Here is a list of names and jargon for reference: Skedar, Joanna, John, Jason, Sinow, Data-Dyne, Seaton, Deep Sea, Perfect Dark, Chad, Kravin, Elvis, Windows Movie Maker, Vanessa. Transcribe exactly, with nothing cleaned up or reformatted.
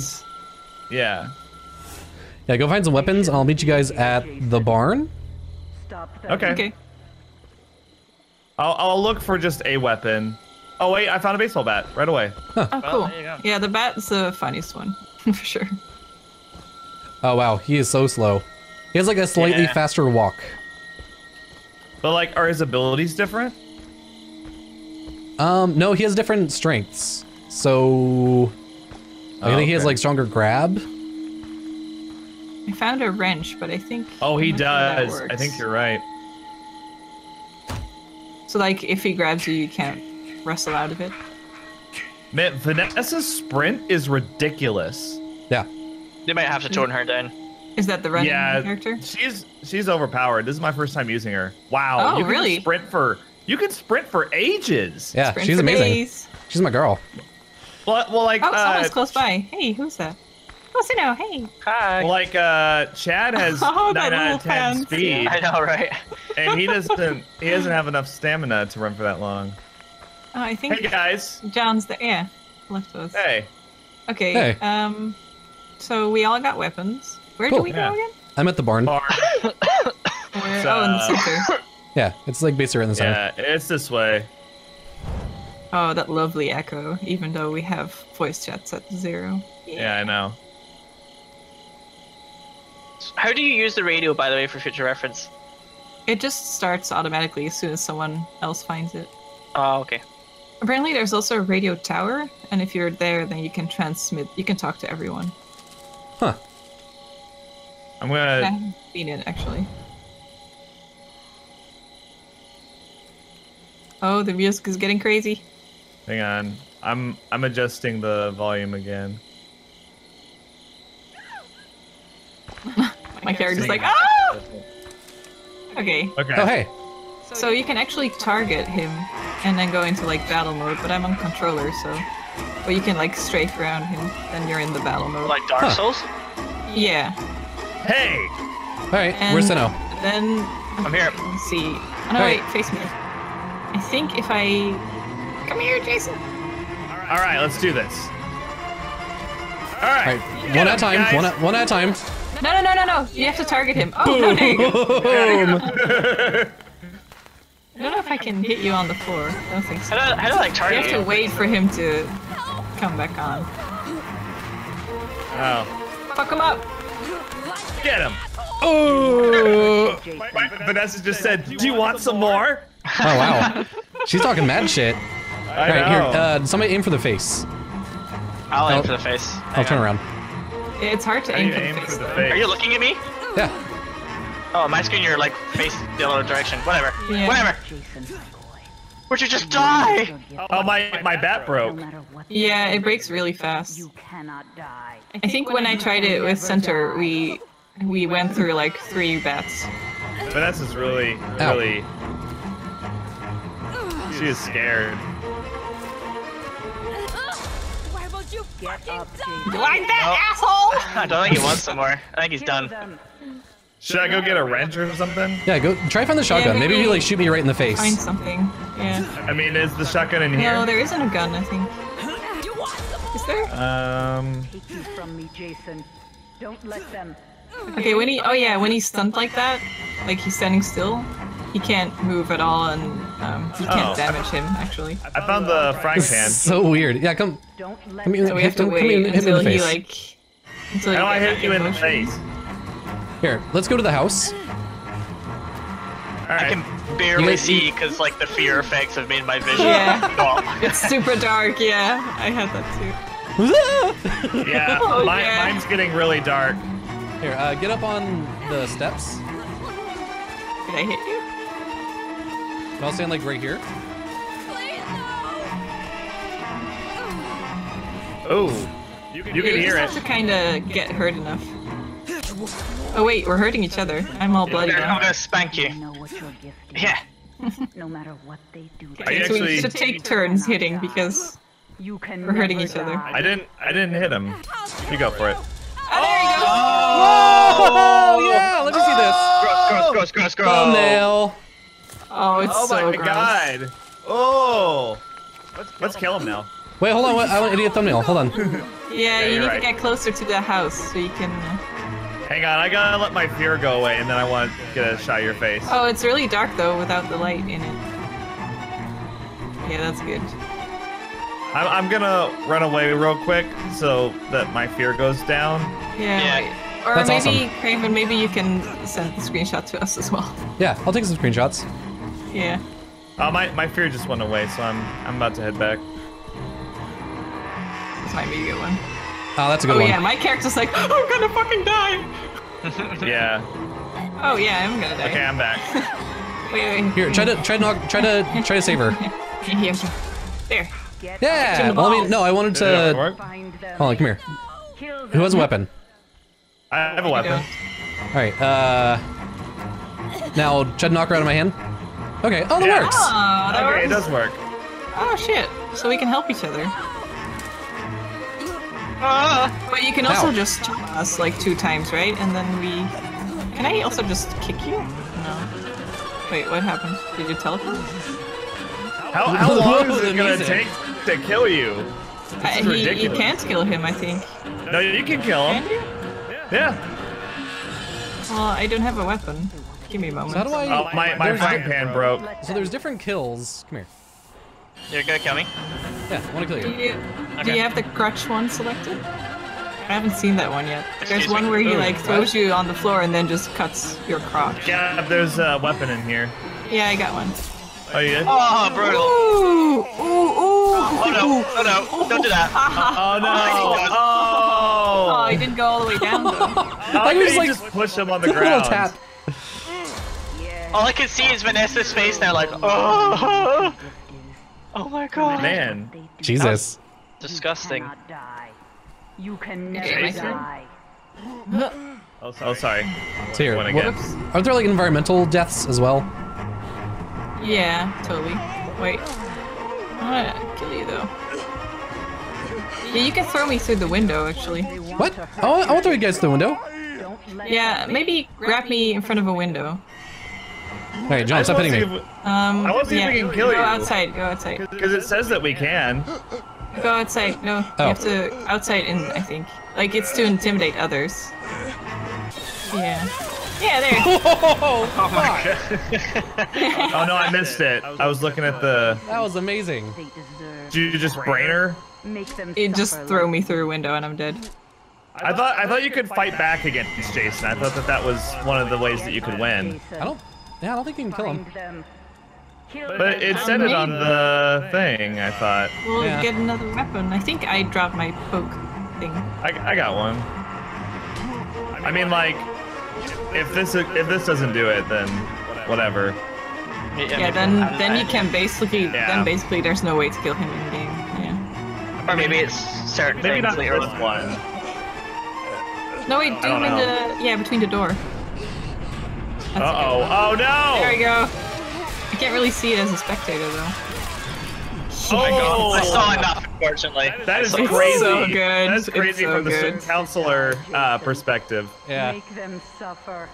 weapons. Yeah. Yeah, go find some weapons. I'll meet you guys at the barn. Stop that. Okay. Okay. I'll, I'll look for just a weapon. Oh, wait, I found a baseball bat right away. Huh. Oh, cool. Well, yeah, the bat's the funniest one, for sure. Oh, wow, he is so slow. He has, like, a slightly yeah. faster walk. But, like, are his abilities different? Um, no, he has different strengths. So... I oh, think okay. he has, like, stronger grab. I found a wrench, but I think... Oh, he does. I think you're right. So, like, if he grabs you, you can't wrestle out of it. Man, Vanessa's sprint is ridiculous. Yeah. They might have to turn her down. Is that the running yeah, character? She's she's overpowered. This is my first time using her. Wow. Oh, you can really? Sprint for you can sprint for ages. Yeah, sprint she's amazing. Days. She's my girl. Well, well like oh, someone's uh, close by. Hey, who's that? Oh, Sinow. Hey. Hi. Well, like uh, Chad has oh, nine out of ten pants. Speed. Yeah. I know, right? And he doesn't he doesn't have enough stamina to run for that long. Oh, I think. Hey guys. John's the yeah, left us. Hey. Okay. Hey. Um. So we all got weapons. Where cool. do we yeah. go again? I'm at the barn. barn. Where, uh, oh, in the center. Yeah, it's like basically in the center. Yeah, it's this way. Oh, that lovely echo, even though we have voice chats at zero. Yeah, yeah I know. How do you use the radio, by the way, for future reference? It just starts automatically as soon as someone else finds it. Oh, okay. Apparently there's also a radio tower, and if you're there, then you can transmit, you can talk to everyone. Huh. I'm gonna. I haven't seen it actually. Oh, the music is getting crazy. Hang on, I'm I'm adjusting the volume again. My character's like, oh. Okay. Okay. Oh hey. So you can actually target him, and then go into like battle mode. But I'm on controller, so. But you can like strafe around him, then you're in the battle mode. Like Dark huh. Souls? Yeah. Hey! Alright, where's Sino? Then... I'm here. Let's see. Oh no, wait, face me. I think if I... Come here, Jason! Alright, Alright let's do this. Alright. Right. One at a time, one at, one at a time. No, no, no, no, no! You have to target him. Oh, boom. No, there you go. Boom! I don't know if I can hit you on the floor. I don't think so. How do I, like, target you? You have to wait for him to... come back on. Oh. Fuck him up! Get him! Oh! Vanessa just said, do you want some more? Oh, wow. She's talking mad shit. I All right, know. Here, uh, somebody aim for the face. I'll, I'll aim for the face. I'll Hang turn on. around. It's hard to aim, for, aim the face, for the face. Are you looking at me? Yeah. Oh, my screen, you're like, face the other direction. Whatever. Yeah. Whatever. Would you just die? Oh, my, my bat broke. Yeah, it breaks really fast. You cannot die. I think when I tried it with Center, we we went through like three bats. Vanessa's really, really... Ow. She is scared. Why won't you fucking die? Like that, oh. asshole! I don't think he wants some more. I think he's done. Should I go get a wrench or something? Yeah, go try find the shotgun. Yeah, maybe you like shoot me right in the face. Find something. Yeah. I mean, is the shotgun in here? No, there isn't a gun. I think. Is there? Um. Take you from me, Jason. Don't let them. Okay, when he oh yeah, when he's stunned like that, like he's standing still, he can't move at all, and um, you can't oh. damage him actually. I found the frying pan. So weird. Yeah, come. Don't let. Come so we have to wait come in, until he like. Until How do I hit you in the face? Here, let's go to the house. Right. I can barely see because like the fear effects have made my vision. Yeah. Oh. It's super dark. Yeah, I had that too. yeah, oh, my, yeah, mine's getting really dark. Here, uh, get up on the steps. Did I hit you? I'll stand like right here. Please, no. Oh, you can, you can hear it. You just have to kind of get hurt enough. Oh wait, we're hurting each other. I'm all bloody. Yeah, I'm gonna spank you. Yeah. No matter what they do. Okay, so we should take turns hitting because we're hurting each other. I didn't. I didn't hit him. You go for it. Oh, there you go. Oh, oh yeah. Let me see this. Gross, gross, gross, gross, gross. Thumbnail. Oh, it's so gross. Oh my god. Oh. Let's, let's kill him now. Wait, hold on. Wait, I need a thumbnail. Hold on. Yeah, yeah you need right. to get closer to the house so you can. Hang on, I gotta let my fear go away, and then I want to get a shot of your face. Oh, it's really dark though without the light in it. Yeah, that's good. I'm, I'm gonna run away real quick so that my fear goes down. Yeah. yeah. Or That's maybe, awesome. Kravin, maybe you can send the screenshot to us as well. Yeah, I'll take some screenshots. Yeah. Uh, my, my fear just went away, so I'm I'm about to head back. This might be a good one. Oh, that's a good oh, one. Oh yeah, my character's like, oh, I'm gonna fucking die! Yeah. Oh yeah, I'm gonna die. Okay, I'm back. wait, wait. Here, try to, try to, knock, try to, try to save her. There. Yeah! Well, I mean, no, I wanted to... Hold on, come here. Who has a weapon? I have a weapon. Alright, uh... now, try to knock her out of my hand. Okay, oh, that yeah. works! Oh, that okay, works. It does work. Oh, shit. So we can help each other. Uh, but you can also Ow. just chop us, like, two times, right? And then we... Can I also just kick you? No. Wait, what happened? Did you teleport? How, how long is it gonna take to kill you? This is ridiculous. You can't kill him, I think. No, you can kill him. Can you? Yeah. Well, I don't have a weapon. Give me a moment. So how do I... Oh, my my frying pan broke. So there's different kills. Come here. You're gonna kill me? Yeah, I wanna kill you. Do you, okay. do you have the crutch one selected? I haven't seen that one yet. Excuse there's one me. where he Ooh, like throws what? you on the floor and then just cuts your crotch. Yeah, there's a weapon in here. Yeah, I got one. Oh, you did? Oh, brutal. Ooh, ooh, ooh. Oh, no, oh, no. Don't do that. oh, no. Oh. Oh, he didn't go all the way down, though. I, I just, like, just push him on the ground. Tap. All I can see is Vanessa's face now, like, oh. Oh, my God. Man. Jesus. Disgusting. You can never die. Oh, sorry. Oh, sorry. It's here. Aren't there, like, environmental deaths as well? Yeah, totally. Wait. I'm gonna kill you though. Yeah, you can throw me through the window actually. What? Oh, I'll throw you guys through the window. Yeah, maybe grab me in front of a window. Hey, John, stop hitting me. If, um, I want to see yeah. if we can kill you. Go outside, go outside. Because it says that we can. Go outside. No, oh. you have to outside in, I think. Like, it's to intimidate others. Yeah. Yeah, there. Oh, oh my God. Oh no, I missed it. I was looking at the. That was amazing. Did you just brain her? It just threw me through a window and I'm dead. I thought I thought you could fight back against Jason. I thought that that was one of the ways that you could win. I don't. Yeah, I don't think you can kill him. But it said it on the thing. I thought. We'll yeah. get another weapon. I think I dropped my poke thing. I I got one. I mean like. If this if this doesn't do it, then whatever. Yeah, then then you can basically yeah. then basically there's no way to kill him in the game. Yeah. Or maybe it's certain maybe not later this one. No wait, do him in the yeah between the door. That's uh oh! Oh no! There we go. I can't really see it as a spectator though. Oh my God! I saw enough, unfortunately. That is crazy. So good. That's crazy so from good. the councilor uh, perspective. Yeah. Make them suffer.